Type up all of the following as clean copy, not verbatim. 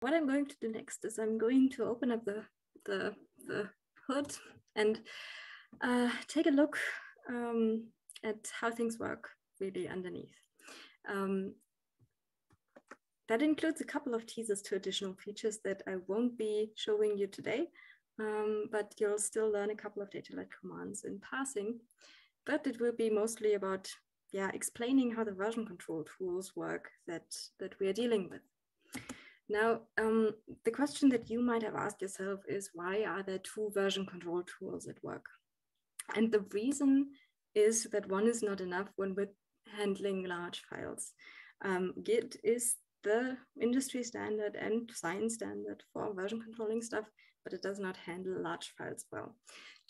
What I'm going to do next is I'm going to open up the hood and take a look at how things work really underneath. That includes a couple of teasers to additional features that I won't be showing you today, but you'll still learn a couple of DataLad commands in passing. But it will be mostly about explaining how the version control tools work that we are dealing with. Now, the question that you might have asked yourself is, why are there two version control tools at work? And the reason is that one is not enough when we're handling large files. Git is the industry standard and science standard for version controlling stuff, but it does not handle large files well.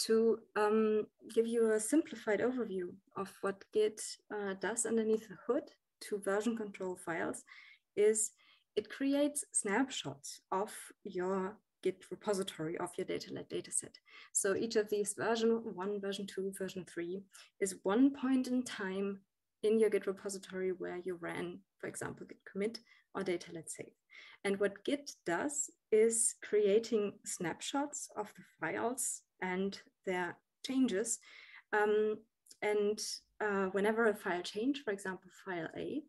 To give you a simplified overview of what Git does underneath the hood to version control files is it creates snapshots of your Git repository, of your DataLad dataset. So each of these version 1, version 2, version 3 is one point in time in your Git repository where you ran, for example, Git commit or DataLad save. And what Git does is creating snapshots of the files and their changes. Whenever a file change, for example, file A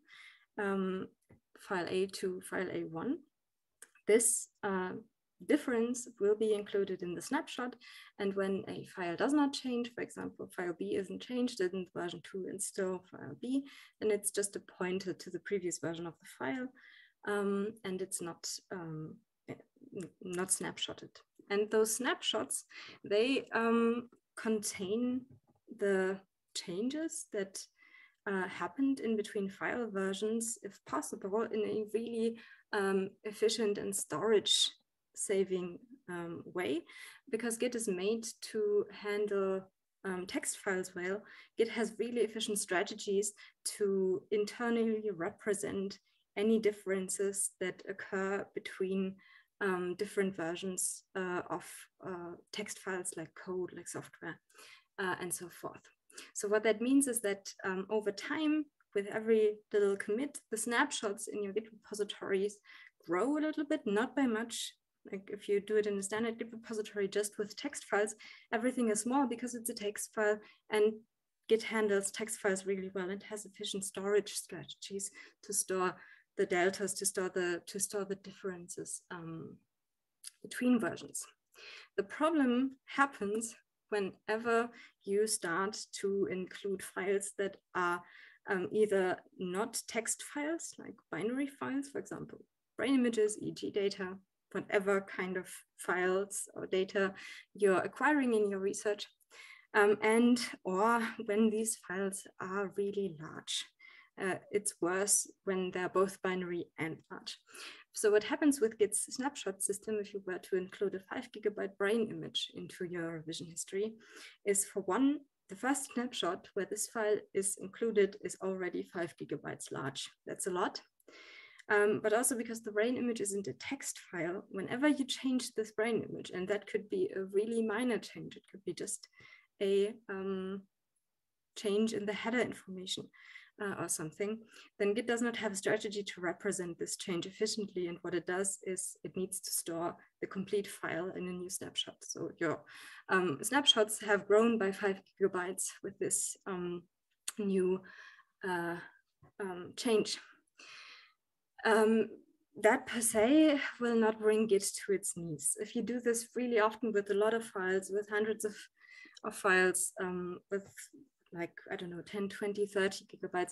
to file A1, this difference will be included in the snapshot. And when a file does not change, for example, file B isn't changed, isn't version 2 and still file B, then it's just a pointer to the previous version of the file, and it's not snapshotted. And those snapshots, they contain the changes that happened in between file versions, if possible, in a really efficient and storage-saving way. Because Git is made to handle text files well, Git has really efficient strategies to internally represent any differences that occur between different versions of text files like code, like software, and so forth. So what that means is that over time, with every little commit, the snapshots in your Git repositories grow a little bit, not by much. Like if you do it in a standard Git repository just with text files, everything is small because it's a text file, and Git handles text files really well. It has efficient storage strategies to store the deltas, to store the differences between versions. The problem happens whenever you start to include files that are either not text files, like binary files, for example, brain images, e.g. data, whatever kind of files or data you're acquiring in your research, and or when these files are really large. It's worse when they're both binary and large. So what happens with Git's snapshot system, if you were to include a 5 GB brain image into your revision history, is for one, the first snapshot where this file is included is already 5 GB large. That's a lot. But also because the brain image isn't a text file, whenever you change this brain image, and that could be a really minor change, it could be just a change in the header information, or something, then Git does not have a strategy to represent this change efficiently. And what it does is it needs to store the complete file in a new snapshot. So your snapshots have grown by 5 GB with this new change. That per se will not bring Git to its knees. If you do this really often with a lot of files, with hundreds of files, with like, I don't know, 10, 20, 30 gigabytes,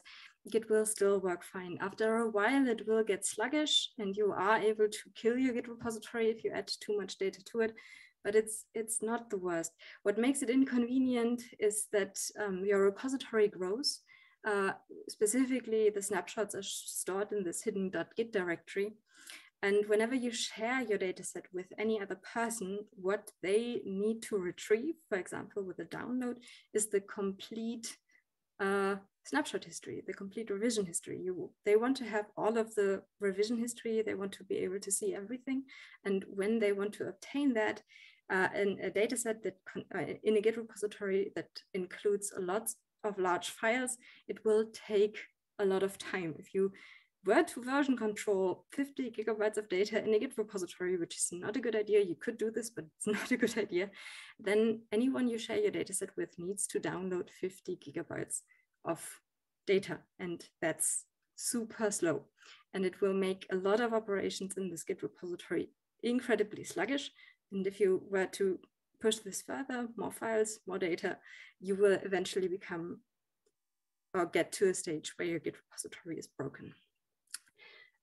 Git will still work fine. After a while, it will get sluggish and you are able to kill your Git repository if you add too much data to it, but it's not the worst. What makes it inconvenient is that your repository grows. Specifically, the snapshots are stored in this hidden .git directory. And whenever you share your dataset with any other person, what they need to retrieve, for example, with a download, is the complete snapshot history, the complete revision history. They want to have all of the revision history. They want to be able to see everything. And when they want to obtain that in a dataset that in a Git repository that includes a lot of large files, it will take a lot of time. If you were to version control 50 gigabytes of data in a Git repository, which is not a good idea. You could do this, but it's not a good idea. Then anyone you share your dataset with needs to download 50 gigabytes of data. And that's super slow. And it will make a lot of operations in this Git repository incredibly sluggish. And if you were to push this further, more files, more data, you will eventually become or get to a stage where your Git repository is broken.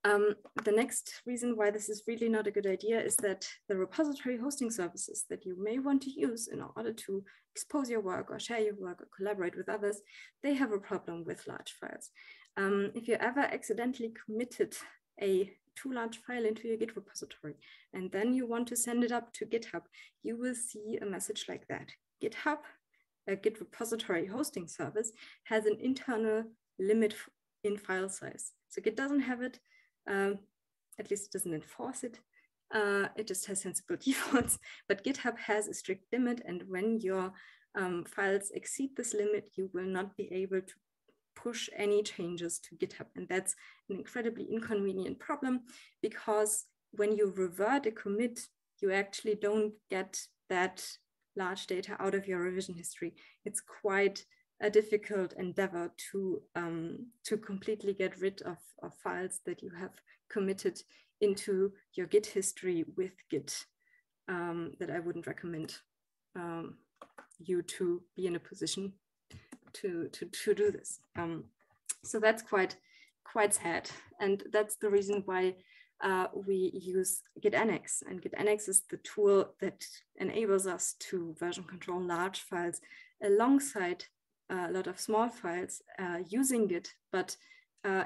The next reason why this is really not a good idea is that the repository hosting services that you may want to use in order to expose your work or share your work or collaborate with others, they have a problem with large files. If you ever accidentally committed a too large file into your Git repository, and then you want to send it up to GitHub, you will see a message like that. GitHub, a Git repository hosting service, has an internal limit in file size. So Git doesn't have it, at least it doesn't enforce it. It just has sensible defaults, but GitHub has a strict limit, and when your files exceed this limit, you will not be able to push any changes to GitHub. And that's an incredibly inconvenient problem, because when you revert a commit, you actually don't get that large data out of your revision history. It's quite a difficult endeavor to completely get rid of files that you have committed into your Git history with Git, that I wouldn't recommend you to be in a position to do this. So that's quite sad. And that's the reason why we use Git Annex. And Git Annex is the tool that enables us to version control large files alongside a lot of small files using Git, but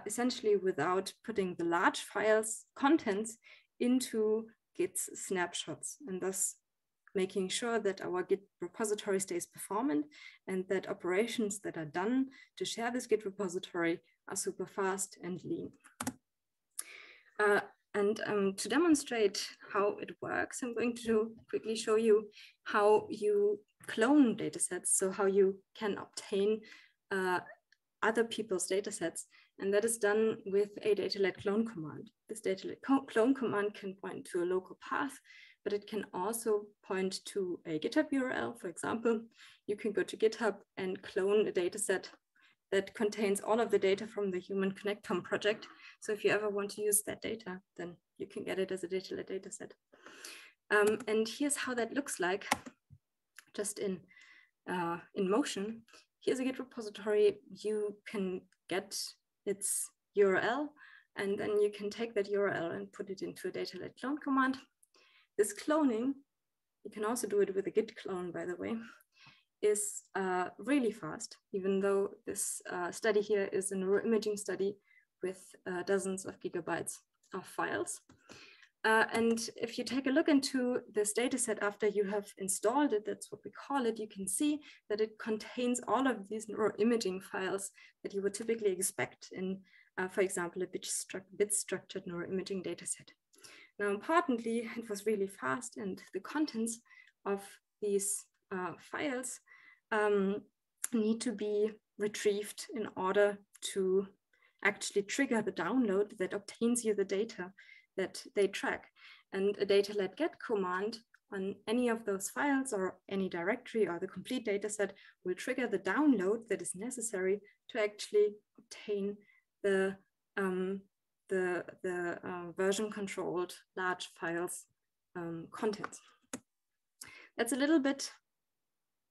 essentially without putting the large files contents into Git's snapshots, and thus making sure that our Git repository stays performant and that operations that are done to share this Git repository are super fast and lean. To demonstrate how it works, I'm going to quickly show you how you clone datasets, so how you can obtain other people's datasets, and that is done with a DataLad clone command. This DataLad clone command can point to a local path, but it can also point to a GitHub URL. For example, you can go to GitHub and clone a dataset that contains all of the data from the Human Connectome project. So if you ever want to use that data, then you can get it as a DataLad dataset. And here's how that looks like, just in motion. Here's a Git repository. You can get its URL, and then you can take that URL and put it into a DataLad clone command. This cloning, you can also do it with a Git clone, by the way, is really fast, even though this study here is a neuroimaging study with dozens of gigabytes of files. And if you take a look into this dataset after you have installed it, that's what we call it, you can see that it contains all of these neuroimaging files that you would typically expect in, for example, a bit-structured neuroimaging dataset. Now, importantly, it was really fast, and the contents of these files need to be retrieved in order to actually trigger the download that obtains you the data that they track. And a DataLad get command on any of those files or any directory or the complete dataset will trigger the download that is necessary to actually obtain the version controlled large files contents. That's a little bit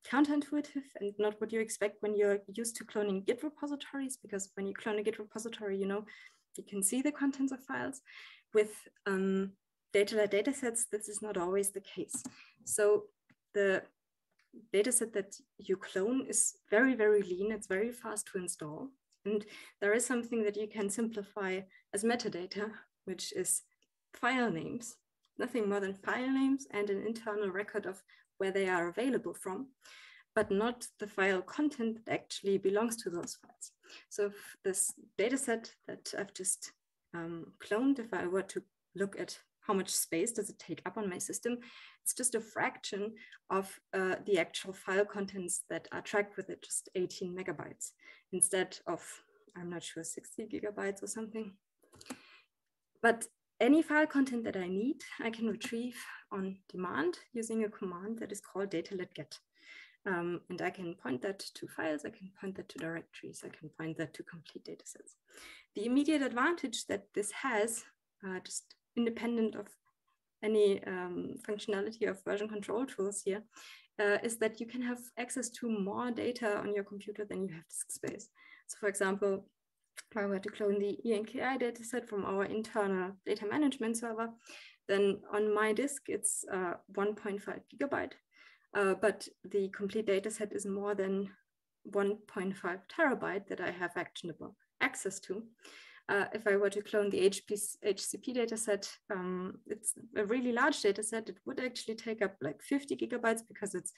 counterintuitive and not what you expect when you're used to cloning Git repositories, because when you clone a Git repository, you know, you can see the contents of files. With DataLad datasets, this is not always the case. So the dataset that you clone is very, very lean. It's very fast to install. And there is something that you can simplify as metadata, which is file names, nothing more than file names and an internal record of where they are available from, but not the file content that actually belongs to those files. So if this dataset that I've just cloned, if I were to look at how much space does it take up on my system, it's just a fraction of the actual file contents that are tracked with it, just 18 megabytes instead of, I'm not sure, 60 gigabytes or something. But any file content that I need, I can retrieve on demand using a command that is called DataLad get. And I can point that to files, I can point that to directories, I can point that to complete datasets. The immediate advantage that this has, just independent of any functionality of version control tools here, is that you can have access to more data on your computer than you have disk space. So for example, if I were to clone the ENKI dataset from our internal data management server, then on my disk, it's 1.5 gigabyte. But the complete data set is more than 1.5 terabyte that I have actionable access to. If I were to clone the HCP dataset, it's a really large data set. It would actually take up like 50 gigabytes because it's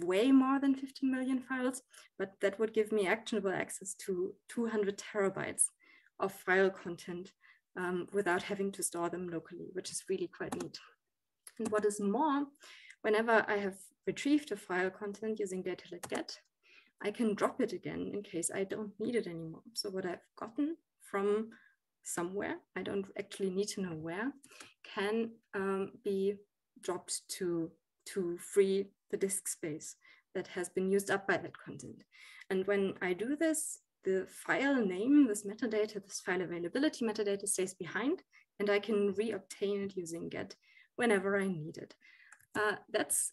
way more than 15 million files, but that would give me actionable access to 200 terabytes of file content without having to store them locally, which is really quite neat. And what is more, whenever I have retrieved a file content using DataLad get, I can drop it again in case I don't need it anymore. So what I've gotten from somewhere, I don't actually need to know where, can be dropped to free the disk space that has been used up by that content. And when I do this, the file name, this metadata, this file availability metadata stays behind, and I can re-obtain it using get whenever I need it. That's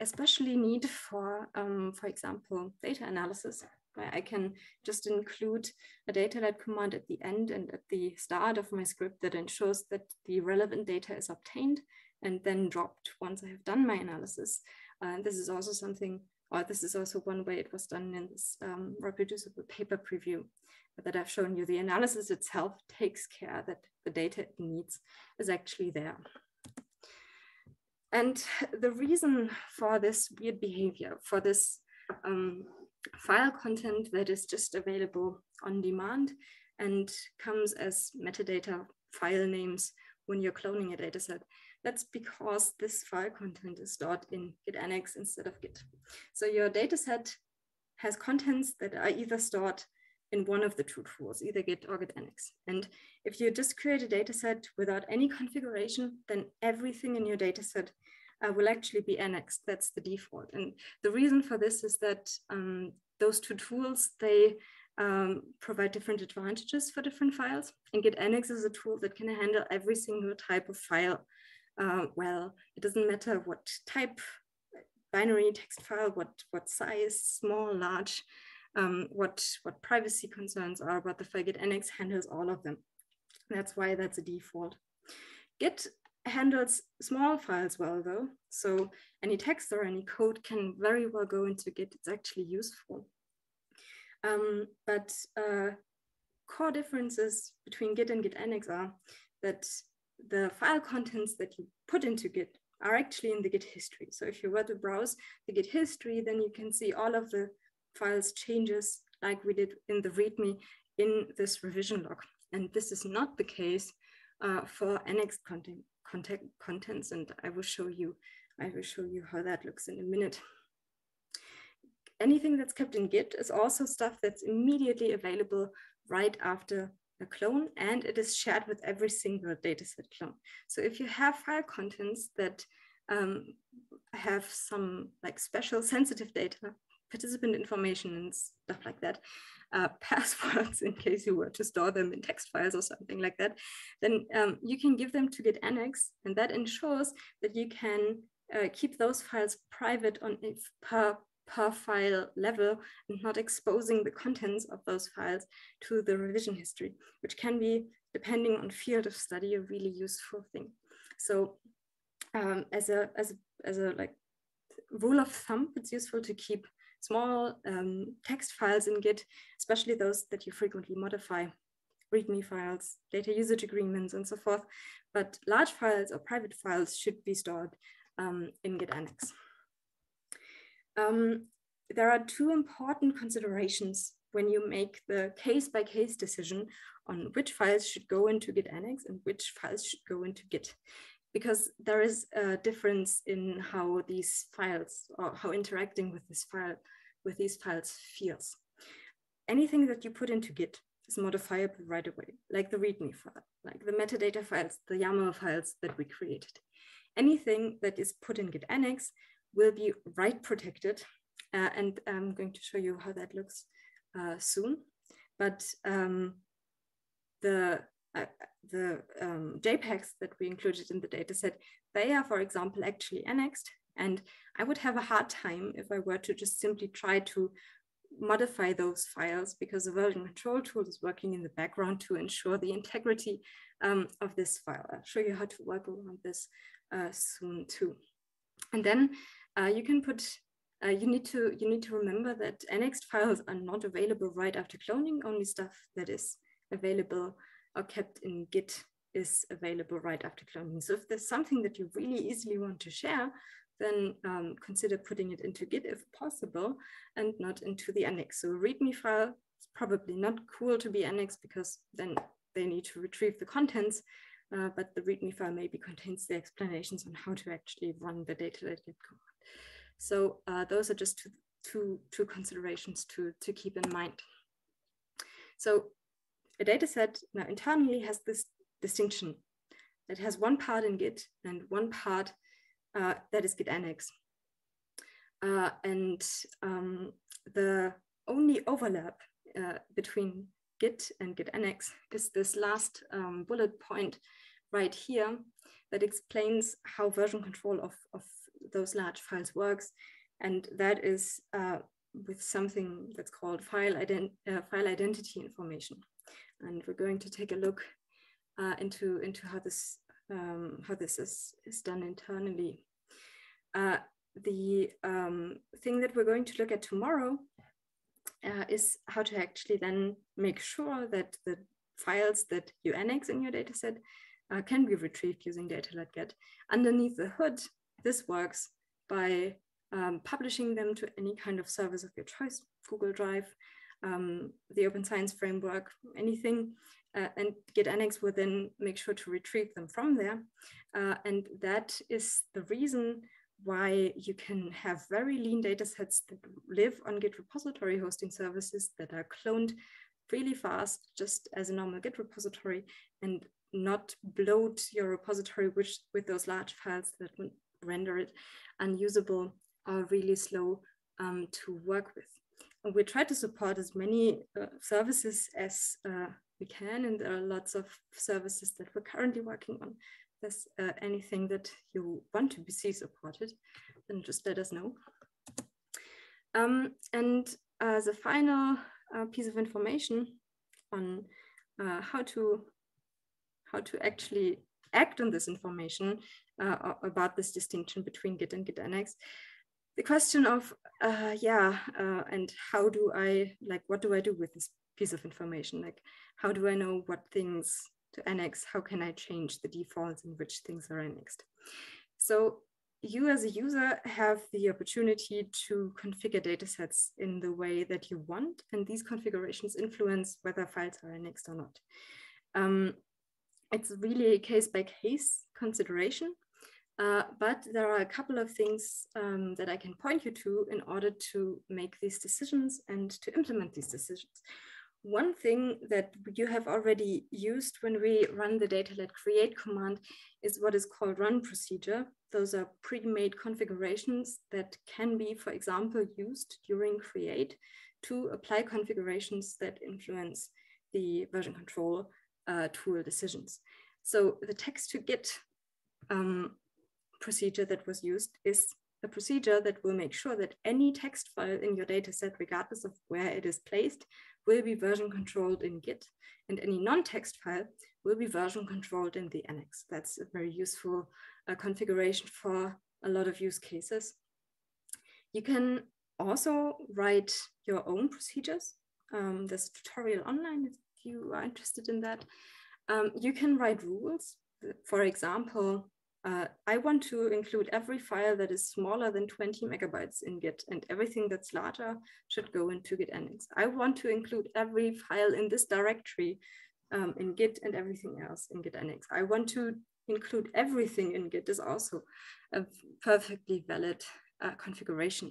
especially neat for example, data analysis, where I can just include a DataLad command at the end and at the start of my script that ensures that the relevant data is obtained and then dropped once I have done my analysis. This is also something, or this is also one way it was done in this reproducible paper preview that I've shown you. The analysis itself takes care that the data it needs is actually there. And the reason for this weird behavior, for this file content that is just available on demand and comes as metadata file names when you're cloning a dataset, that's because this file content is stored in Git Annex instead of Git. So your dataset has contents that are either stored in one of the two tools, either Git or Git Annex. And if you just create a dataset without any configuration, then everything in your dataset will actually be annexed. That's the default. And the reason for this is that those two tools, they provide different advantages for different files. And Git Annex is a tool that can handle every single type of file. Well, it doesn't matter what type, binary text file, what size, small, large, what privacy concerns are about the file. Git Annex handles all of them. That's why that's a default. Git handles small files well though. So any text or any code can very well go into Git. It's actually useful. But core differences between Git and Git Annex are that the file contents that you put into Git are actually in the Git history. So if you were to browse the Git history, then you can see all of the files changes like we did in the README in this revision log. And this is not the case for annexed contents. And I will show you how that looks in a minute. Anything that's kept in Git is also stuff that's immediately available right after a clone, and it is shared with every single dataset clone. So if you have file contents that have some like special sensitive data, participant information and stuff like that, passwords in case you were to store them in text files or something like that, then you can give them to Git Annex, and that ensures that you can keep those files private on per file level and not exposing the contents of those files to the revision history, which can be, depending on field of study, a really useful thing. So as a like rule of thumb, it's useful to keep small text files in Git, especially those that you frequently modify, README files, data usage agreements, and so forth. But large files or private files should be stored in Git Annex. There are two important considerations when you make the case-by-case decision on which files should go into Git Annex and which files should go into Git, because there is a difference in how these files, or how interacting with these files feels. Anything that you put into Git is modifiable right away, like the README file, like the metadata files, the YAML files that we created. Anything that is put in Git Annex will be write protected. And I'm going to show you how that looks soon. But the JPEGs that we included in the dataset, they are, for example, actually annexed. And I would have a hard time if I were to just simply try to modify those files, because the version control tool is working in the background to ensure the integrity of this file. I'll show you how to work around this soon too. And then you can put, you need to remember that annexed files are not available right after cloning. Only stuff that is available or kept in Git is available right after cloning. So if there's something that you really easily want to share, then consider putting it into Git if possible and not into the annex. So a README file is probably not cool to be annexed because then they need to retrieve the contents, but the README file maybe contains the explanations on how to actually run the DataLad Git command. So those are just two considerations to keep in mind. So a dataset now internally has this distinction. It has one part in Git and one part that is Git Annex. The only overlap between Git and Git Annex is this last bullet point right here that explains how version control of those large files works. And that is with something that's called file identity information. And we're going to take a look into how this is done internally. The thing that we're going to look at tomorrow is how to actually then make sure that the files that you annex in your dataset can be retrieved using DataLad Get. Underneath the hood, this works by publishing them to any kind of service of your choice, Google Drive, the Open Science Framework, anything, and Git Annex will then make sure to retrieve them from there. And that is the reason why you can have very lean datasets that live on Git repository hosting services that are cloned really fast, just as a normal Git repository, and not bloat your repository with those large files that would render it unusable or really slow to work with. We try to support as many services as we can, and there are lots of services that we're currently working on. If there's anything that you want to see supported, then just let us know. As a final piece of information on how to actually act on this information about this distinction between Git and Git Annex, the question of, and how do I, what do I do with this piece of information? Like, how do I know what things to annex? How can I change the defaults in which things are annexed? So you as a user have the opportunity to configure datasets in the way that you want, and these configurations influence whether files are annexed or not. It's really a case-by-case consideration. But there are a couple of things that I can point you to in order to make these decisions and to implement these decisions. One thing that you have already used when we run the DataLad create command is what is called run procedure. Those are pre-made configurations that can be, for example, used during create to apply configurations that influence the version control tool decisions. So the text to Git procedure that was used is a procedure that will make sure that any text file in your dataset, regardless of where it is placed, will be version controlled in Git, and any non-text file will be version controlled in the annex. That's a very useful configuration for a lot of use cases. You can also write your own procedures. There's a tutorial online if you are interested in that. You can write rules. For example, I want to include every file that is smaller than 20 megabytes in Git, and everything that's larger should go into Git Annex. I want to include every file in this directory in Git, and everything else in Git Annex. I want to include everything in Git is also a perfectly valid configuration.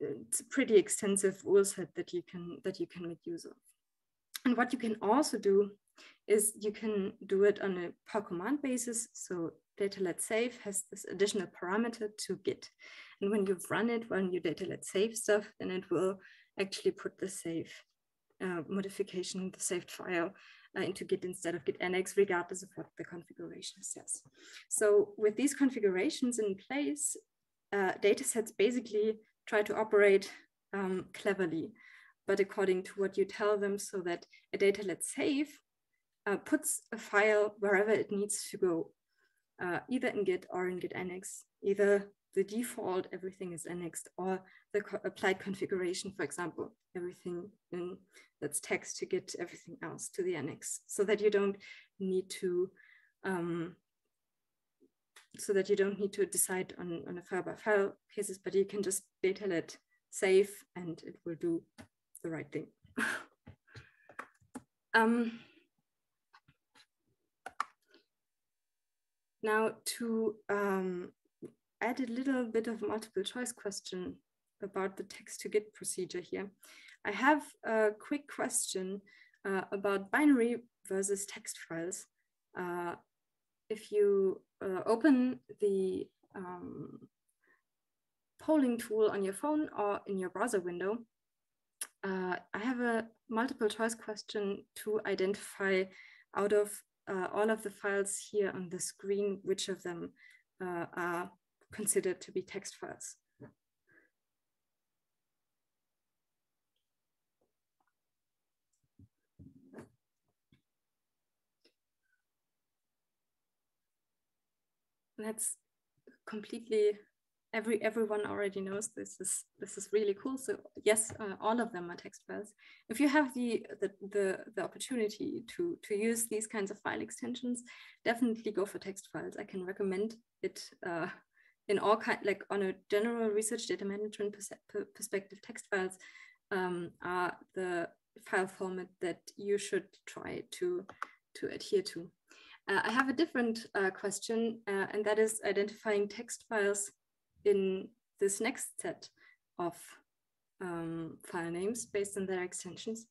it's a pretty extensive rule set that you can make use of. And what you can also do is you can do it on a per command basis. So DataLad save has this additional parameter to Git. And when you run it, when you DataLad save stuff, then it will actually put the save modification, the saved file into Git instead of Git Annex, regardless of what the configuration says. So with these configurations in place, datasets basically try to operate cleverly, but according to what you tell them, so that a DataLad save puts a file wherever it needs to go, either in Git or in Git Annex, either the default, everything is annexed, or the applied configuration, for example, everything in that's text to Git, everything else to the annex, so that you don't need to decide on a file by file cases, but you can just DataLad save and it will do the right thing. Now to add a little bit of multiple choice question about the text to Git procedure here, I have a quick question about binary versus text files. If you open the polling tool on your phone or in your browser window, I have a multiple choice question to identify out of all of the files here on the screen, which of them are considered to be text files. That's completely, everyone already knows this is really cool. So yes, all of them are text files. If you have the opportunity to use these kinds of file extensions, definitely go for text files. I can recommend it in all kind, like on a general research data management perspective, text files are the file format that you should try to adhere to. I have a different question, and that is identifying text files in this next set of file names based on their extensions.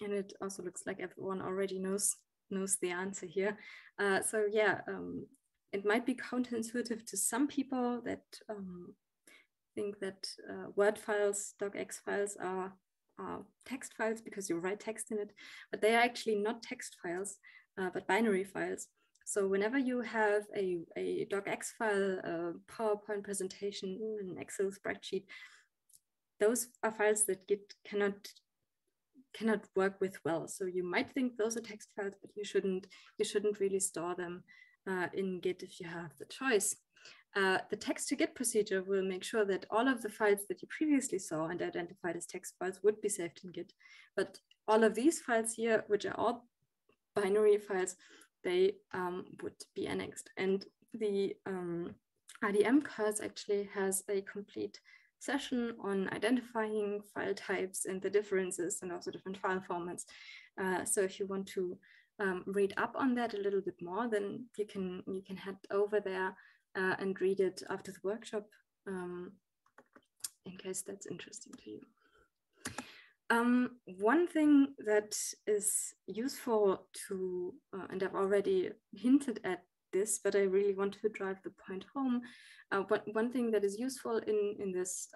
And it also looks like everyone already knows the answer here. So yeah, it might be counterintuitive to some people that think that Word files, docx files are text files because you write text in it, but they are actually not text files, but binary files. So whenever you have a docx file, a PowerPoint presentation, an Excel spreadsheet, those are files that Git cannot work with well. So you might think those are text files, but you shouldn't really store them in Git if you have the choice. The text to Git procedure will make sure that all of the files that you previously saw and identified as text files would be saved in Git. But all of these files here, which are all binary files, they would be annexed. And the RDM course actually has a complete session on identifying file types and the differences and also different file formats. So if you want to read up on that a little bit more, then you can head over there and read it after the workshop, in case that's interesting to you. One thing that is useful to, and I've already hinted at this, but I really want to drive the point home, but one thing that is useful in this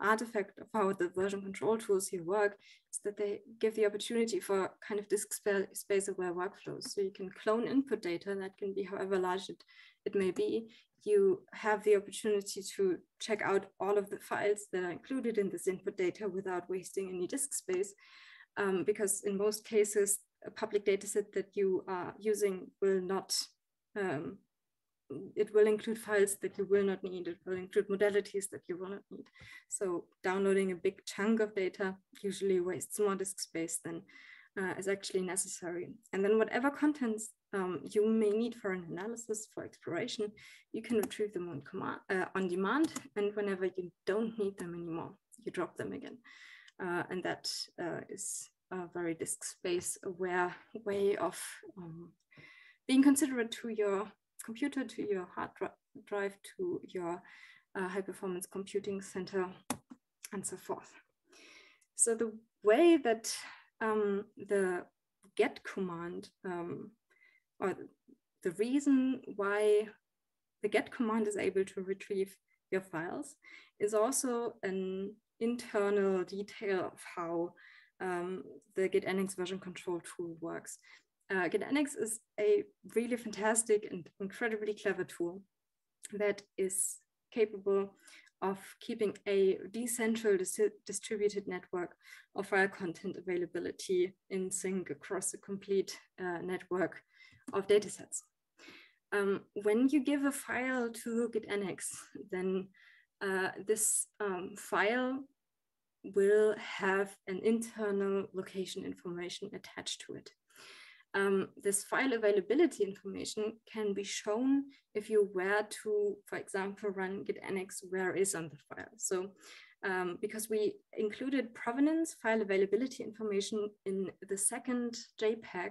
artifact of how the version control tools here work is that they give the opportunity for kind of disk space aware workflows. So you can clone input data, and that can be however large it may be. You have the opportunity to check out all of the files that are included in this input data without wasting any disk space, because in most cases, a public dataset that you are using will not it will include files that you will not need. It will include modalities that you will not need. So downloading a big chunk of data usually wastes more disk space than is actually necessary. And then whatever contents you may need for an analysis, for exploration, you can retrieve them on demand. And whenever you don't need them anymore, you drop them again. And that is very disk space aware way of being considerate to your computer, to your hard drive, to your high performance computing center, and so forth. So the way that the get command, or the reason why the get command is able to retrieve your files is also an internal detail of how the Git Annex version control tool works. Git Annex is a really fantastic and incredibly clever tool that is capable of keeping a decentral distributed network of file content availability in sync across a complete network of datasets. When you give a file to Git Annex, then this file will have an internal location information attached to it. This file availability information can be shown if you were to, for example, run git annex where is on the file. So because we included provenance file availability information in the second JPEG,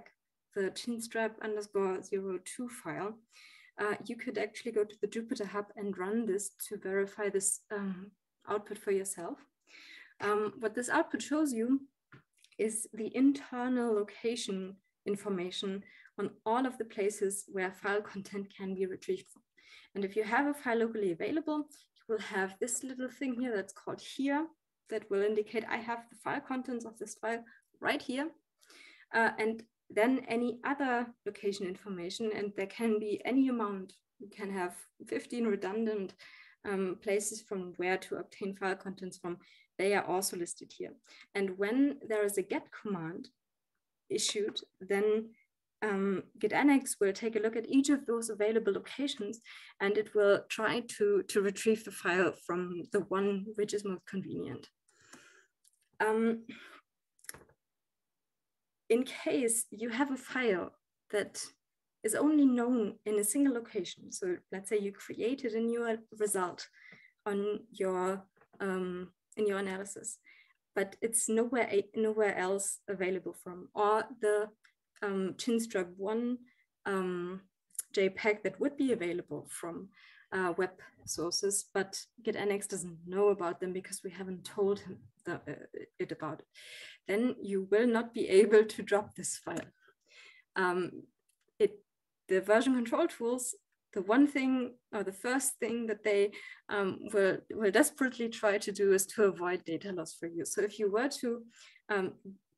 the chinstrap_02 file, you could actually go to the Jupyter Hub and run this to verify this output for yourself. What this output shows you is the internal location information on all of the places where file content can be retrieved from. And if you have a file locally available, you will have this little thing here that's called here that will indicate I have the file contents of this file right here. And then any other location information, and there can be any amount. You can have 15 redundant places from where to obtain file contents from. They are also listed here. And when there is a get command issued, then Git Annex will take a look at each of those available locations, and it will try to retrieve the file from the one which is most convenient. In case you have a file that is only known in a single location, so let's say you created a new result on your in your analysis, but it's nowhere else available from, or the chinstrap1 JPEG that would be available from web sources, but Git Annex doesn't know about them because we haven't told him it about it, then you will not be able to drop this file. The version control tools, the one thing, or the first thing that they will desperately try to do is to avoid data loss for you. So if you were to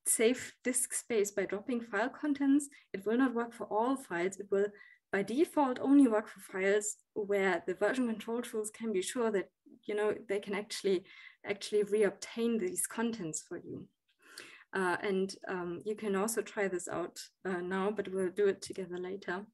save disk space by dropping file contents, it will not work for all files. It will by default only work for files where the version control tools can be sure that, you know, they can actually re-obtain these contents for you. And you can also try this out now, but we'll do it together later.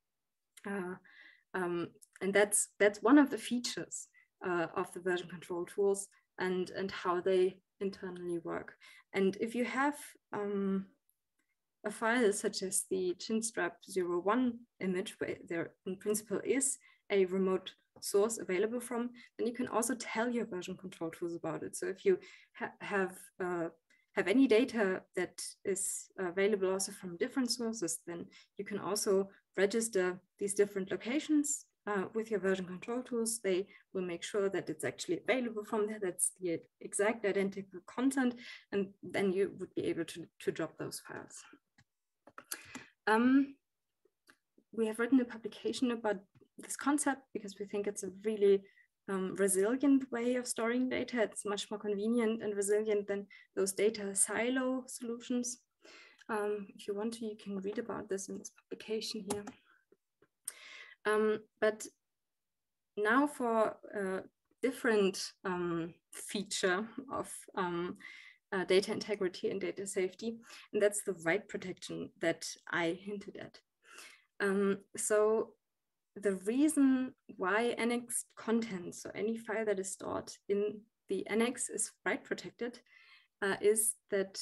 And that's one of the features of the version control tools and how they internally work. And if you have a file such as the chinstrap01 image, where there in principle is a remote source available from, then you can also tell your version control tools about it. So if you have any data that is available also from different sources, then you can also register these different locations with your version control tools. They will make sure that it's actually available from there, that's the exact identical content, and then you would be able to drop those files. We have written a publication about this concept because we think it's a really resilient way of storing data. It's much more convenient and resilient than those data silo solutions. If you want to, you can read about this in this publication here. But now for a different feature of data integrity and data safety, and that's the write protection that I hinted at. So the reason why annexed content, so any file that is stored in the annex is write protected, is that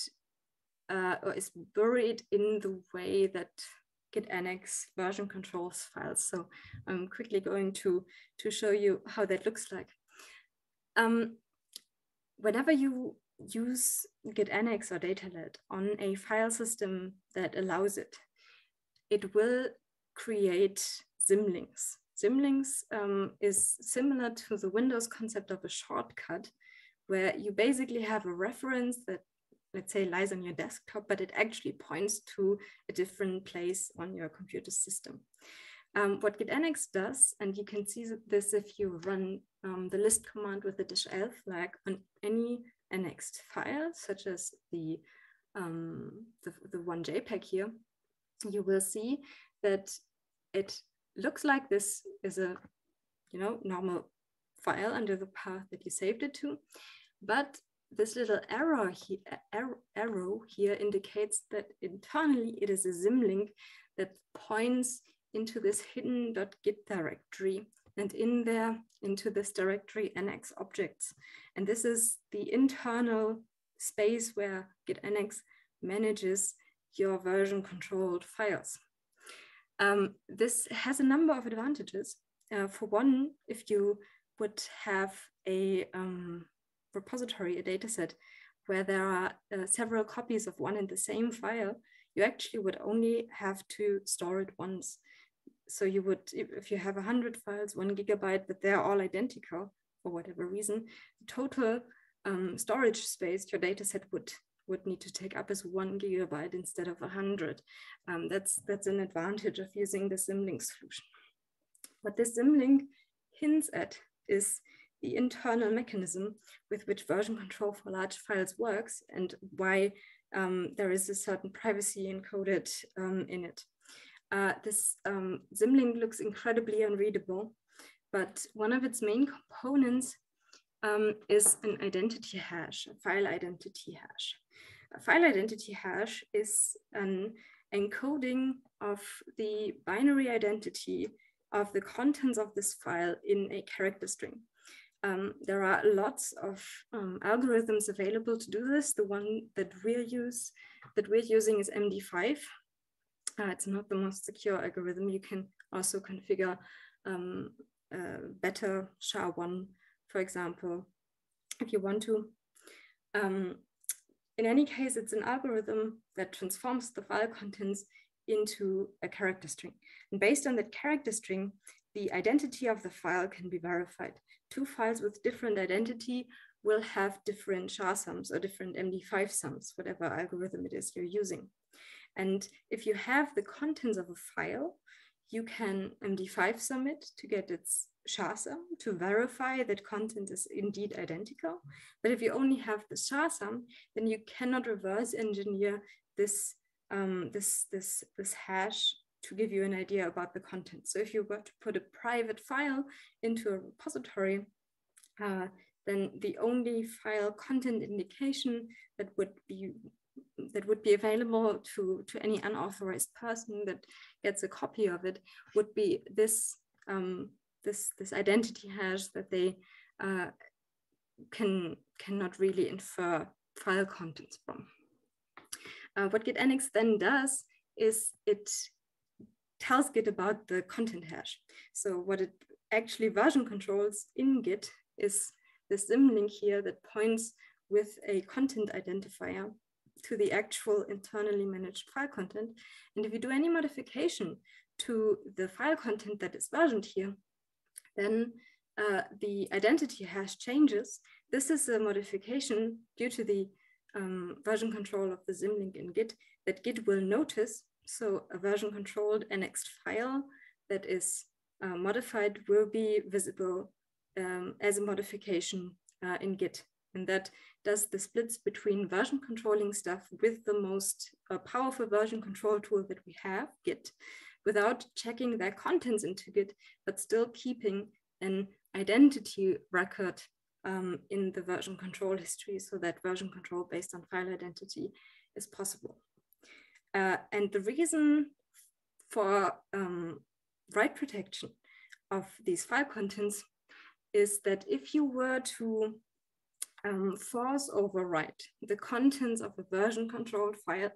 or is buried in the way that Git Annex version controls files. So I'm quickly going to show you how that looks like. Whenever you use Git Annex or DataLad on a file system that allows it, it will create symlinks. Symlinks is similar to the Windows concept of a shortcut, where you basically have a reference that, let's say, lies on your desktop, but it actually points to a different place on your computer system. What Git Annex does, and you can see this if you run the list command with the -l flag on any annexed file, such as the one JPEG here, you will see that it looks like this is a normal file under the path that you saved it to, but this little arrow here indicates that internally it is a symlink that points into this hidden .git directory, and in there into this directory annex objects. And this is the internal space where Git Annex manages your version controlled files. This has a number of advantages. For one, if you would have a repository, a dataset where there are several copies of one and the same file, you actually would only have to store it once. So you would, if you have 100 files, 1 GB, but they're all identical for whatever reason, the total storage space your dataset would need to take up is 1 GB instead of 100. That's an advantage of using the symlink solution. What this symlink hints at is the internal mechanism with which version control for large files works, and why there is a certain privacy encoded in it. This symlink looks incredibly unreadable, but one of its main components is an identity hash, a file identity hash. A file identity hash is an encoding of the binary identity of the contents of this file in a character string. There are lots of algorithms available to do this. The one that we're using is MD5. It's not the most secure algorithm. You can also configure better SHA1, for example, if you want to. In any case, it's an algorithm that transforms the file contents into a character string. And based on that character string, the identity of the file can be verified. Two files with different identity will have different SHA sums or different MD5 sums, whatever algorithm it is you're using. And if you have the contents of a file, you can MD5 sum it to get its SHA sum to verify that content is indeed identical. But if you only have the SHA sum, then you cannot reverse engineer this, this hash to give you an idea about the content. So if you were to put a private file into a repository, then the only file content indication that would be available to any unauthorized person that gets a copy of it would be this this identity hash that they cannot really infer file contents from. What Git Annex then does is it tells Git about the content hash. So what it actually version controls in Git is this symlink here that points with a content identifier to the actual internally managed file content. And if you do any modification to the file content that is versioned here, then the identity hash changes. This is a modification due to the version control of the symlink in Git that Git will notice. So a version controlled annexed file that is modified will be visible as a modification in Git. And that does the splits between version controlling stuff with the most powerful version control tool that we have, Git, without checking their contents into Git, but still keeping an identity record in the version control history, so that version control based on file identity is possible. And the reason for write protection of these file contents is that if you were to force overwrite the contents of a version controlled file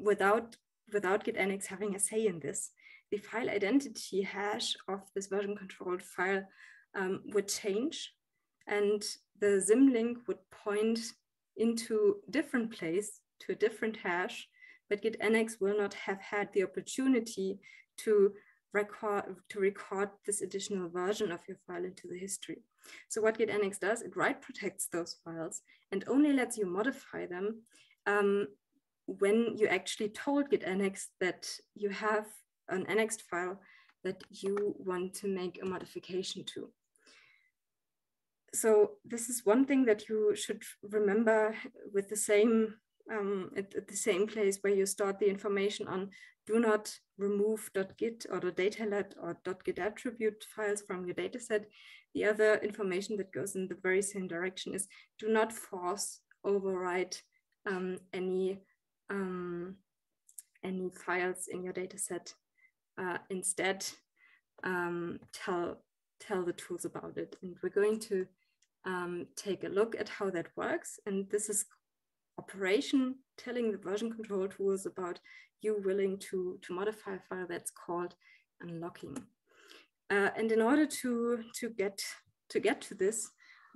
without Git Annex having a say in this, the file identity hash of this version controlled file would change and the sim link would point into different place to a different hash, but Git Annex will not have had the opportunity to record this additional version of your file into the history. So what Git Annex does, it write protects those files and only lets you modify them when you actually told Git Annex that you have an annexed file that you want to make a modification to. So this is one thing that you should remember with the same at the same place where you start the information on. Do not remove .git or .datalad or .git attribute files from your dataset. The other information that goes in the very same direction is do not force overwrite any files in your dataset. Instead, tell the tools about it. And we're going to take a look at how that works. And this is operation telling the version control tools about you willing to modify a file. That's called unlocking. And in order to get to this,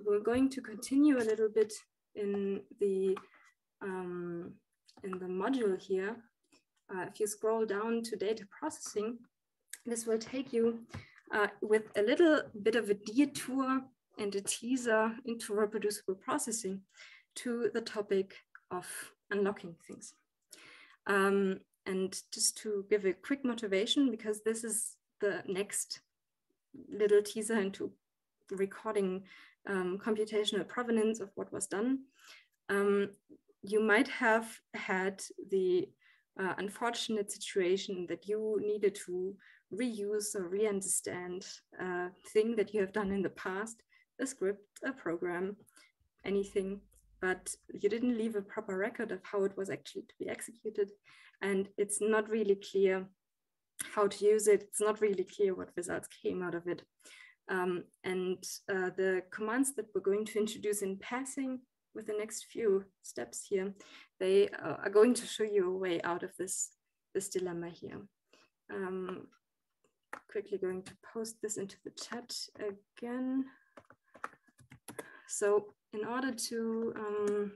we're going to continue a little bit in the module here. If you scroll down to data processing, this will take you with a little bit of a detour and a teaser into reproducible processing to the topic of unlocking things. And just to give a quick motivation, because this is the next little teaser into recording computational provenance of what was done. You might have had the unfortunate situation that you needed to reuse or re-understand a thing that you have done in the past, a script, a program, anything, but you didn't leave a proper record of how it was actually to be executed. And it's not really clear how to use it. It's not really clear what results came out of it. The commands that we're going to introduce in passing with the next few steps here, they are going to show you a way out of this dilemma here. Quickly going to post this into the chat again. So in order to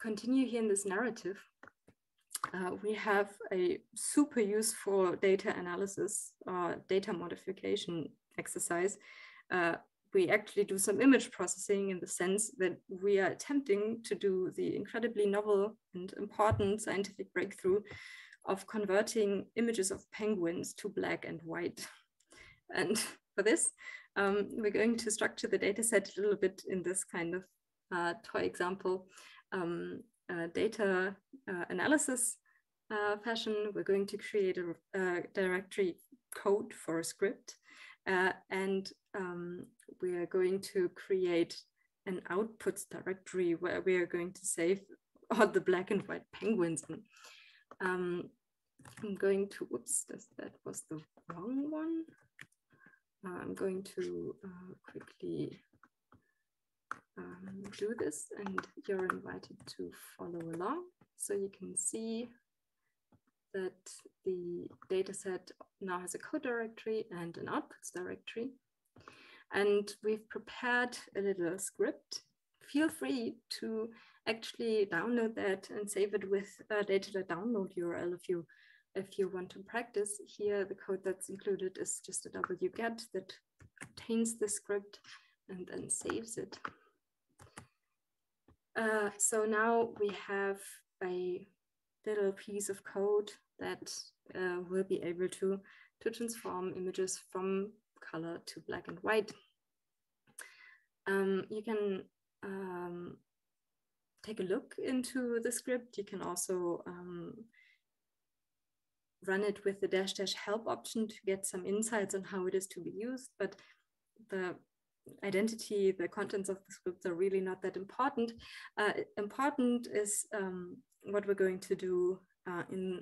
continue here in this narrative, we have a super useful data analysis, data modification exercise. We actually do some image processing in the sense that we are attempting to do the incredibly novel and important scientific breakthrough of converting images of penguins to black and white. And for this, we're going to structure the data set a little bit in this kind of toy example data analysis fashion. We're going to create a directory code for a script. We are going to create an outputs directory where we are going to save all the black and white penguins. I'm going to, whoops, that was the wrong one. I'm going to quickly do this, and you're invited to follow along. So you can see that the dataset now has a code directory and an outputs directory. And we've prepared a little script. Feel free to actually download that and save it with a DataLad download URL if you want to practice. Here, the code that's included is just a wget that obtains the script and then saves it. So now we have a little piece of code that will be able to transform images from color to black and white. You can take a look into the script. You can also run it with the -- help option to get some insights on how it is to be used, but the identity, the contents of the scripts are really not that important. Important is what we're going to do in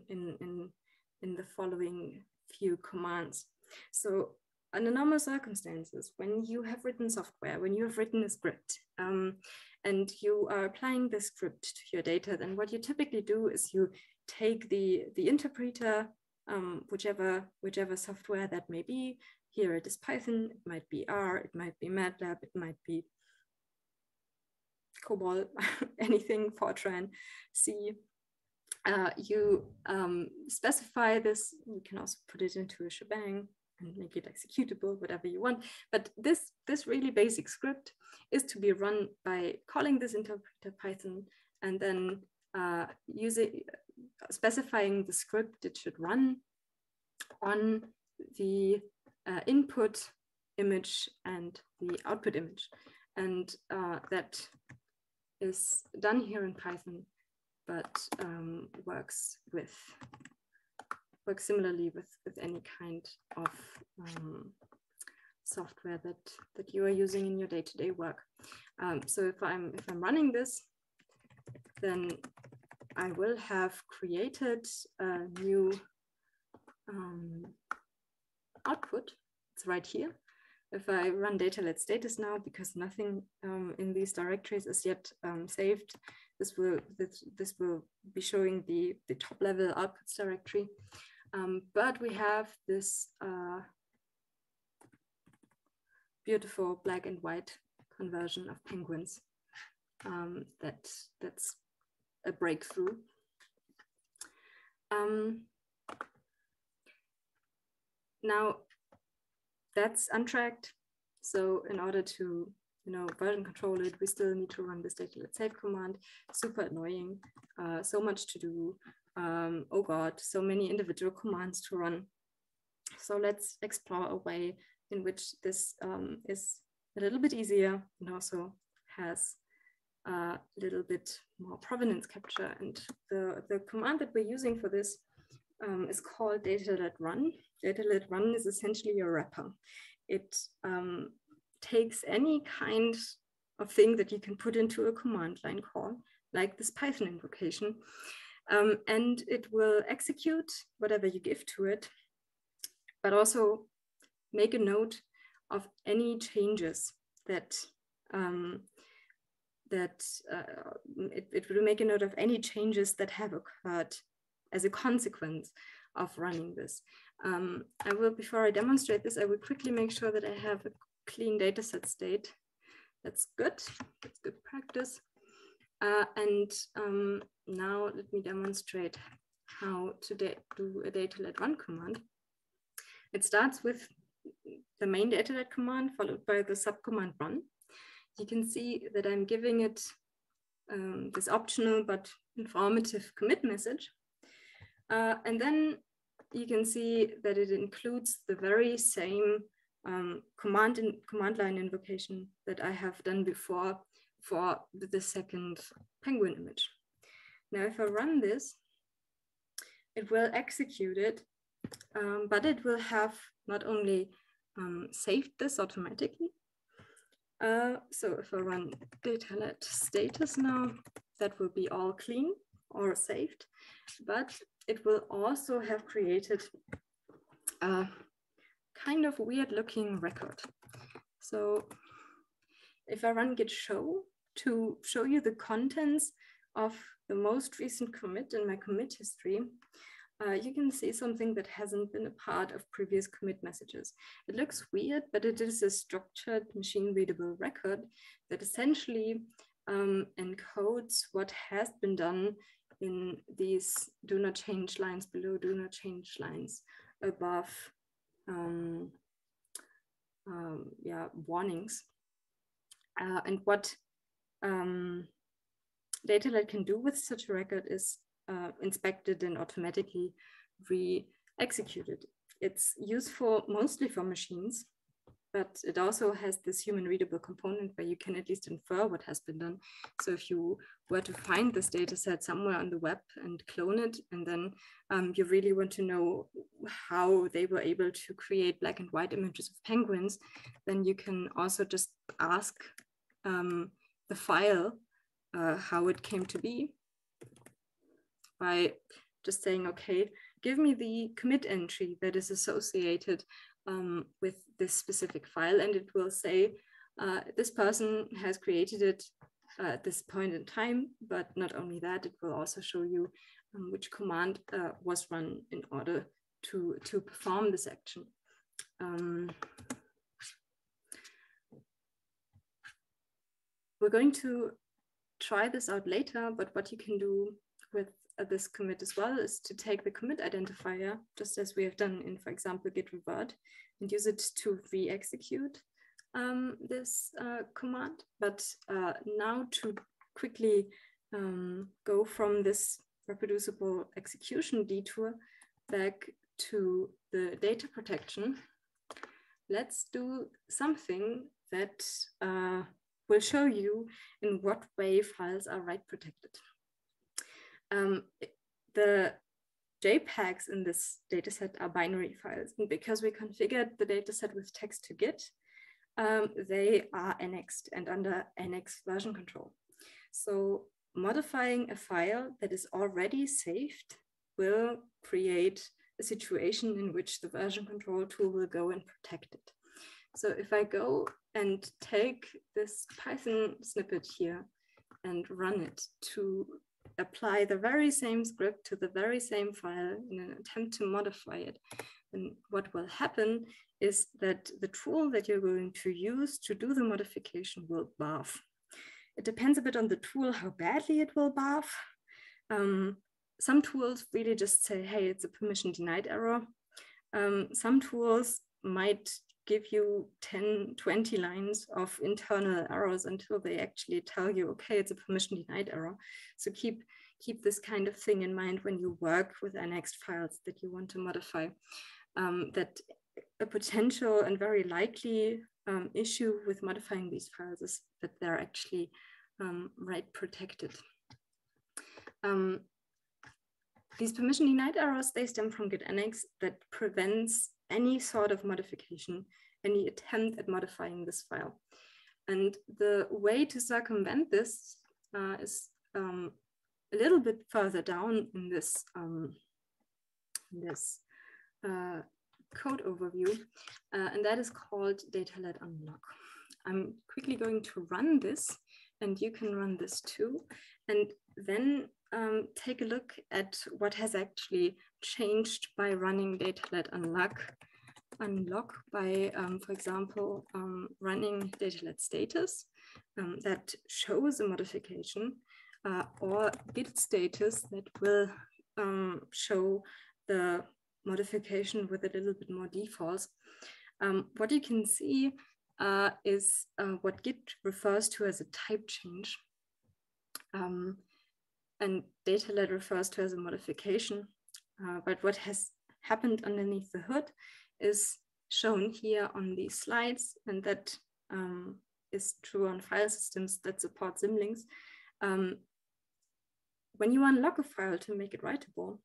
the following few commands. So under normal circumstances, when you have written software, when you have written a script and you are applying the script to your data, then what you typically do is you take the interpreter, whichever software that may be, Here it is Python, it might be R, it might be MATLAB, it might be COBOL, anything, Fortran, C. You specify this, you can also put it into a shebang and make it executable, whatever you want. But this really basic script is to be run by calling this interpreter Python and then specifying the script it should run on the input image and the output image. And that is done here in Python, but works similarly with any kind of software that you are using in your day-to-day work. So if I'm running this, then I will have created a new output. It's right here. If I run DataLad status now, because nothing in these directories is yet saved, this will be showing the top level outputs directory. But we have this beautiful black and white conversion of penguins. That's a breakthrough. Now, that's untracked. So in order to version control it, we still need to run this DataLad save command. Super annoying, so much to do. Oh God, so many individual commands to run. So let's explore a way in which this is a little bit easier and also has a little bit more provenance capture. And the command that we're using for this is called DataLad run. DataLad run is essentially a wrapper. It takes any kind of thing that you can put into a command line call, like this Python invocation, and it will execute whatever you give to it, but also make a note of any changes that it will make a note of any changes that have occurred as a consequence of running this. I will, before I demonstrate this, I will quickly make sure that I have a clean dataset state. That's good. That's good practice. Now let me demonstrate how to do a DataLad run command. It starts with the main DataLad command followed by the subcommand run. You can see that I'm giving it this optional but informative commit message. And then you can see that it includes the very same command line invocation that I have done before for the second penguin image. Now, if I run this, it will execute it, but it will have not only saved this automatically. So if I run DataLad status now, that will be all clean or saved, but it will also have created a kind of weird looking record. So if I run git show to show you the contents of the most recent commit in my commit history, you can see something that hasn't been a part of previous commit messages. It looks weird, but it is a structured machine readable record that essentially encodes what has been done in these do not change lines below, do not change lines above, warnings. And what DataLad can do with such a record is inspected and automatically re-executed. It's useful mostly for machines, but it also has this human readable component where you can at least infer what has been done. So if you were to find this data set somewhere on the web and clone it, and then you really want to know how they were able to create black and white images of penguins, then you can also just ask the file how it came to be by just saying, okay, give me the commit entry that is associated with this specific file, and it will say this person has created it at this point in time. But not only that, it will also show you which command was run in order to perform this action. We're going to try this out later, but what you can do with this commit as well is to take the commit identifier, just as we have done in, for example, git revert, and use it to re-execute this command. But now to quickly go from this reproducible execution detour back to the data protection, let's do something that will show you in what way files are write protected. The JPEGs in this dataset are binary files, and because we configured the dataset with text to Git, they are annexed and under annex version control. So modifying a file that is already saved will create a situation in which the version control tool will go and protect it. So if I go and take this Python snippet here and run it to apply the very same script to the very same file in an attempt to modify it, then what will happen is that the tool that you're going to use to do the modification will barf. It depends a bit on the tool how badly it will barf. Some tools really just say, hey, it's a permission denied error. Some tools might give you 10, 20 lines of internal errors until they actually tell you, okay, it's a permission denied error. So keep this kind of thing in mind when you work with annexed files that you want to modify, that a potential and very likely issue with modifying these files is that they're actually write protected. These permission denied errors, they stem from Git Annex that prevents any sort of modification, any attempt at modifying this file. And the way to circumvent this is a little bit further down in this, code overview, and that is called DataLad unlock. I'm quickly going to run this, and you can run this too, and then take a look at what has actually changed by running DataLad unlock by, for example, running DataLad status that shows a modification, or git status that will show the modification with a little bit more defaults. What you can see is what Git refers to as a type change, and DataLad refers to as a modification. But what has happened underneath the hood is shown here on these slides, and that is true on file systems that support symlinks. When you unlock a file to make it writable,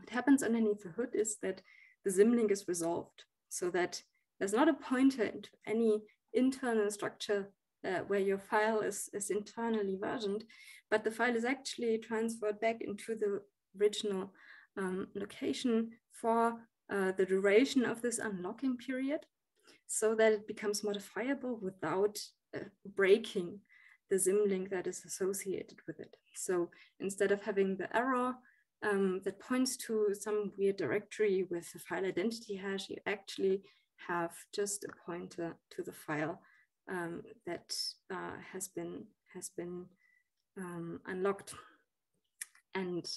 what happens underneath the hood is that the symlink is resolved, so that there's not a pointer into any internal structure where your file is internally versioned, but the file is actually transferred back into the original location for the duration of this unlocking period, so that it becomes modifiable without breaking the symlink that is associated with it. So instead of having the error that points to some weird directory with the file identity hash, you actually have just a pointer to the file that has been unlocked. And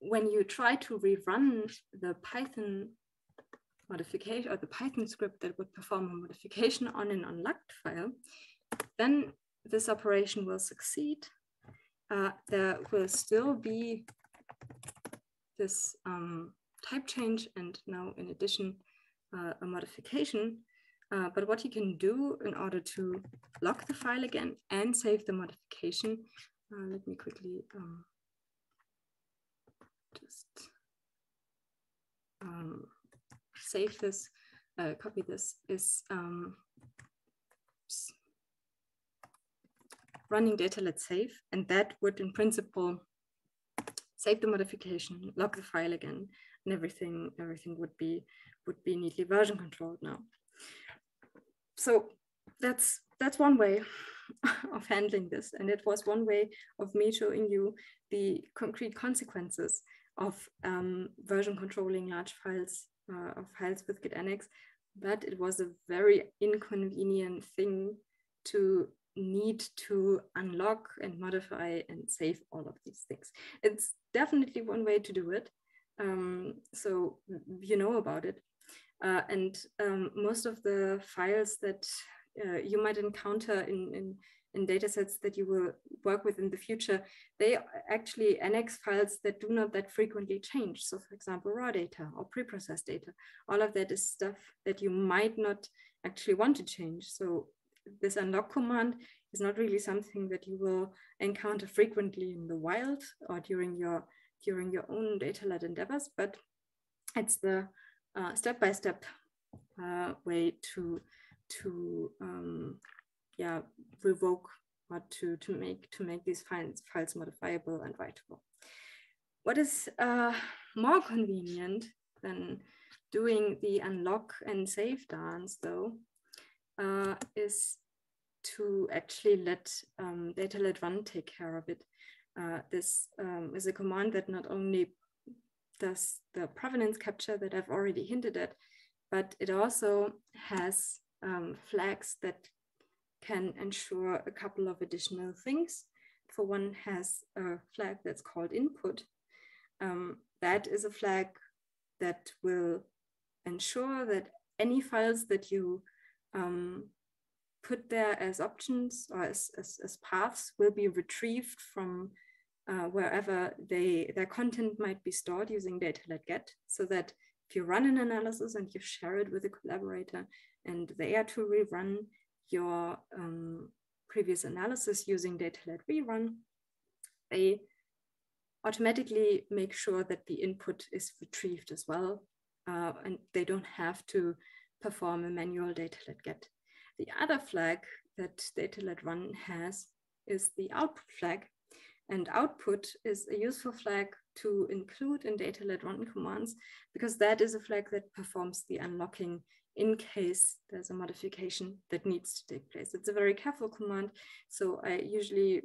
when you try to rerun the Python modification or the Python script that would perform a modification on an unlocked file, then this operation will succeed. There will still be this type change and now, in addition, a modification. But what you can do in order to lock the file again and save the modification, let me quickly save this, copy this, is running DataLad save, and that would in principle save the modification, lock the file again, and everything would be neatly version controlled now. So that's one way of handling this, and it was one way of me showing you the concrete consequences of version controlling large files of files with Git Annex, but it was a very inconvenient thing to need to unlock and modify and save all of these things. It's definitely one way to do it. So you know about it. Most of the files that you might encounter in data sets that you will work with in the future, they are actually annex files that do not that frequently change. So for example, raw data or preprocessed data, all of that is stuff that you might not actually want to change. So this unlock command is not really something that you will encounter frequently in the wild or during your own data-led endeavors, but it's the step-by-step way to revoke or to make these files modifiable and writable. What is more convenient than doing the unlock and save dance, though, is to actually let DataLad run take care of it. This is a command that not only does the provenance capture that I've already hinted at, but it also has flags that can ensure a couple of additional things. For one, has a flag that's called input. That is a flag that will ensure that any files that you put there as options or as paths will be retrieved from wherever their content might be stored using DataLad get, so that if you run an analysis and you share it with a collaborator and they are to rerun your previous analysis using DataLad rerun, they automatically make sure that the input is retrieved as well, and they don't have to perform a manual DataLad get. The other flag that DataLad run has is the output flag, and output is a useful flag to include in DataLad run commands, because that is a flag that performs the unlocking in case there's a modification that needs to take place. It's a very careful command, so I usually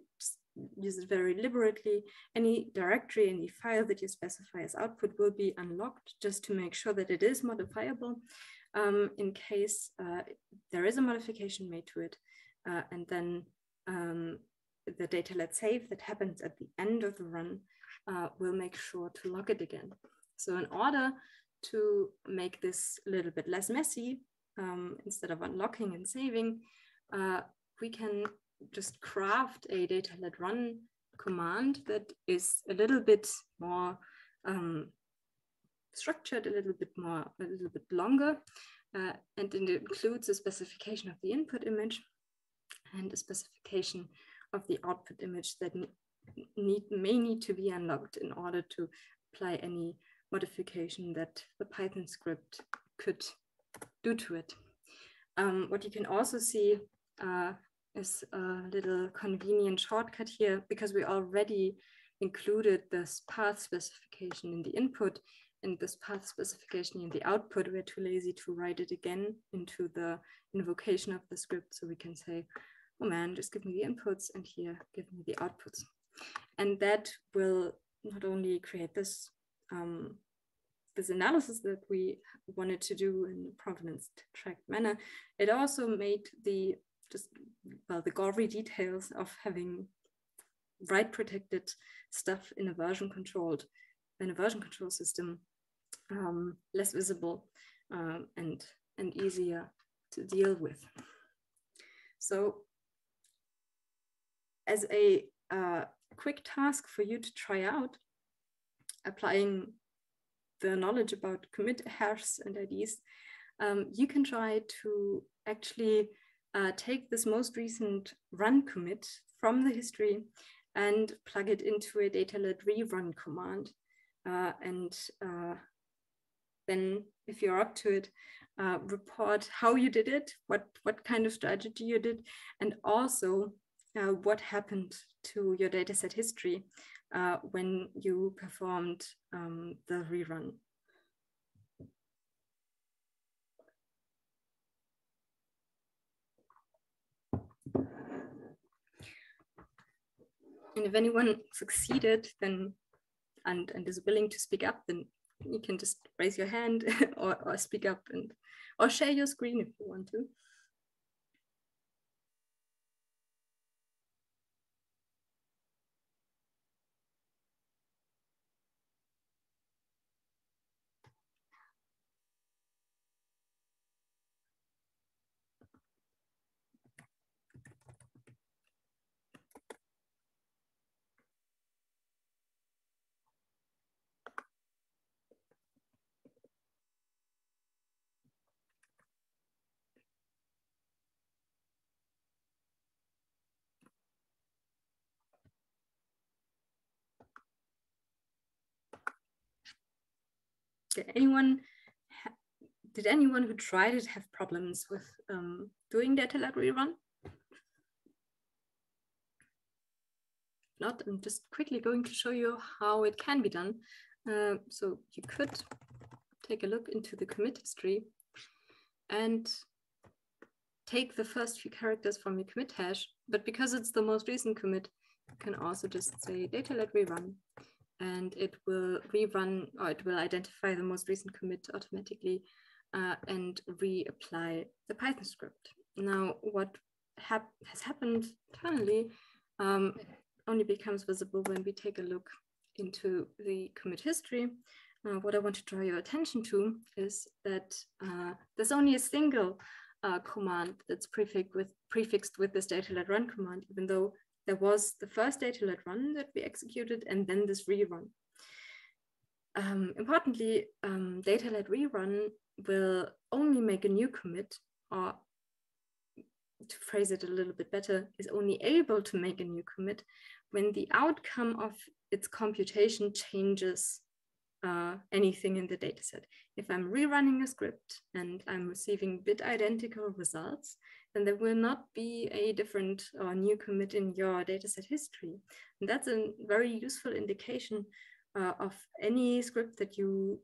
use it very deliberately. Any directory, any file that you specify as output will be unlocked just to make sure that it is modifiable in case there is a modification made to it. And then the DataLad save that happens at the end of the run will make sure to lock it again. So in order to make this a little bit less messy, instead of unlocking and saving, we can just craft a DataLad run command that is a little bit more structured, a little bit longer, and it includes a specification of the input image and a specification of the output image that may need to be unlocked in order to apply any modification that the Python script could do to it. What you can also see is a little convenient shortcut here, because we already included this path specification in the input and this path specification in the output. We're too lazy to write it again into the invocation of the script. So we can say, oh man, just give me the inputs, and here, give me the outputs. And that will not only create this, this analysis that we wanted to do in a provenance tracked manner, it also made the the gory details of having write protected stuff in a version control system less visible and easier to deal with. So as a quick task for you to try out, applying the knowledge about commit hashes and IDs, you can try to actually take this most recent run commit from the history and plug it into a DataLad rerun command. Then if you're up to it, report how you did it, what kind of strategy you did, and also what happened to your dataset history when you performed the rerun. And if anyone succeeded, then and is willing to speak up, then you can just raise your hand or speak up and or share your screen if you want to. Did anyone who tried it have problems with doing DataLad rerun? If not, I'm just quickly going to show you how it can be done. So you could take a look into the commit history and take the first few characters from your commit hash, but because it's the most recent commit, you can also just say DataLad rerun. And it will rerun, or it will identify the most recent commit automatically and reapply the Python script. Now, what has happened internally only becomes visible when we take a look into the commit history. What I want to draw your attention to is that there's only a single command that's prefixed with this DataLad run command, even though there was the first DataLad run that we executed and then this rerun. Importantly, DataLad rerun will only make a new commit, or to phrase it a little bit better, is only able to make a new commit when the outcome of its computation changes anything in the dataset. If I'm rerunning a script and I'm receiving bit identical results, then there will not be a different or new commit in your dataset history. And that's a very useful indication of any script that you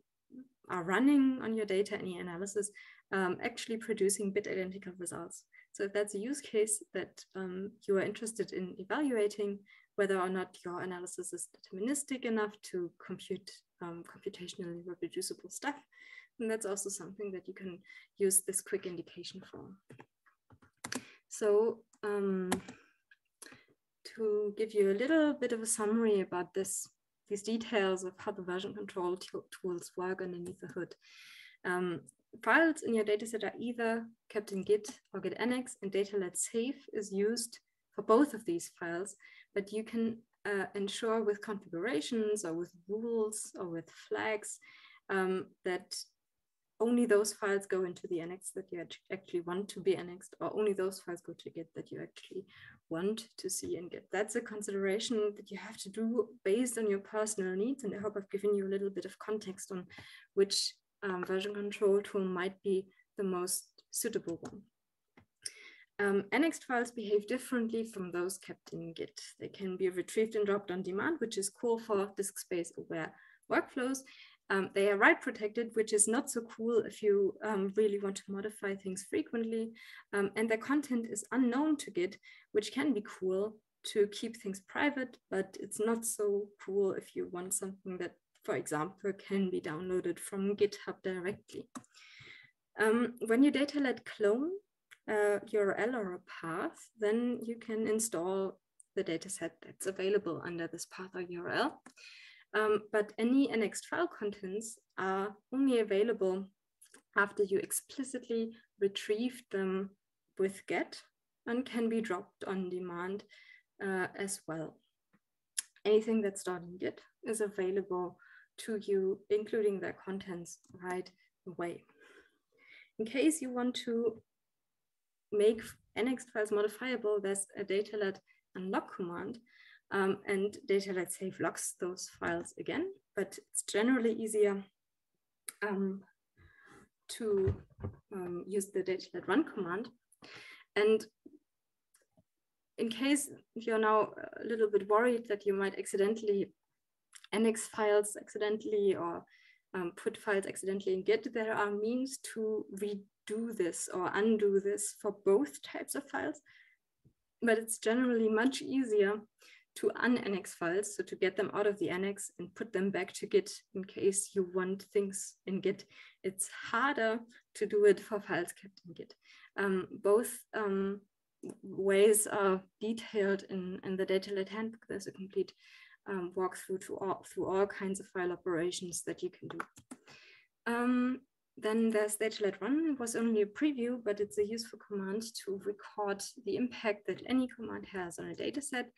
are running on your data, any analysis, actually producing bit identical results. So if that's a use case that you are interested in evaluating, whether or not your analysis is deterministic enough to compute computationally reproducible stuff, and that's also something that you can use this quick indication for. So to give you a little bit of a summary about these details of how the version control tools work underneath the hood. Files in your dataset are either kept in Git or Git Annex, and DataLad save is used for both of these files, but you can ensure with configurations or with rules or with flags that only those files go into the annex that you actually want to be annexed, or only those files go to Git that you actually want to see in Git. That's a consideration that you have to do based on your personal needs, and I hope I've given you a little bit of context on which version control tool might be the most suitable one. Annexed files behave differently from those kept in Git. They can be retrieved and dropped on demand, which is cool for disk space aware workflows. They are write protected, which is not so cool if you really want to modify things frequently. And their content is unknown to Git, which can be cool to keep things private, but it's not so cool if you want something that, for example, can be downloaded from GitHub directly. When you DataLad clone a URL or a path, then you can install the dataset that's available under this path or URL. But any annexed file contents are only available after you explicitly retrieve them with get, and can be dropped on demand as well. Anything that's stored in Git is available to you, including their contents, right away. In case you want to make annexed files modifiable, there's a DataLad unlock command. And DataLad save locks those files again, but it's generally easier to use the DataLad run command. And in case you're now a little bit worried that you might accidentally annex files accidentally or put files accidentally in Git, there are means to redo this or undo this for both types of files, but it's generally much easier to unannex files, so to get them out of the annex and put them back to Git in case you want things in Git. It's harder to do it for files kept in Git. Both ways are detailed in the DataLad handbook. There's a complete walkthrough through all kinds of file operations that you can do. Then there's DataLad run. It was only a preview, but it's a useful command to record the impact that any command has on a data set.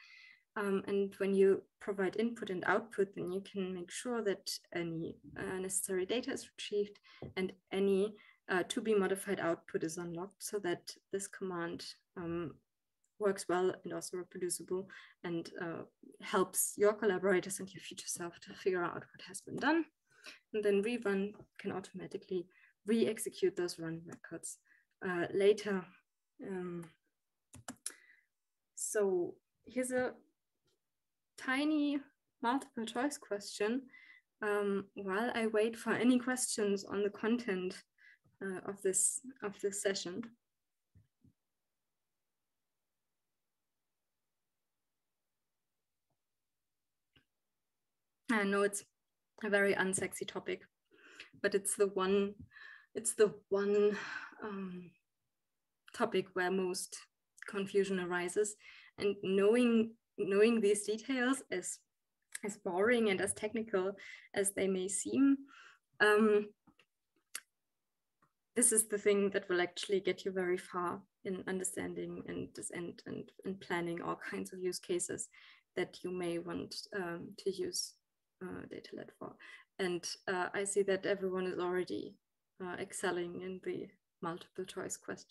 And when you provide input and output, then you can make sure that any necessary data is retrieved and any to be modified output is unlocked, so that this command works well and also reproducible and helps your collaborators and your future self to figure out what has been done. And then rerun can automatically re-execute those run records later. So here's a tiny multiple choice question. While I wait for any questions on the content of this session. I know it's a very unsexy topic, but it's the one topic where most confusion arises, and knowing these details, as boring and as technical as they may seem, this is the thing that will actually get you very far in understanding and planning all kinds of use cases that you may want to use DataLad for. And I see that everyone is already excelling in the multiple choice questions.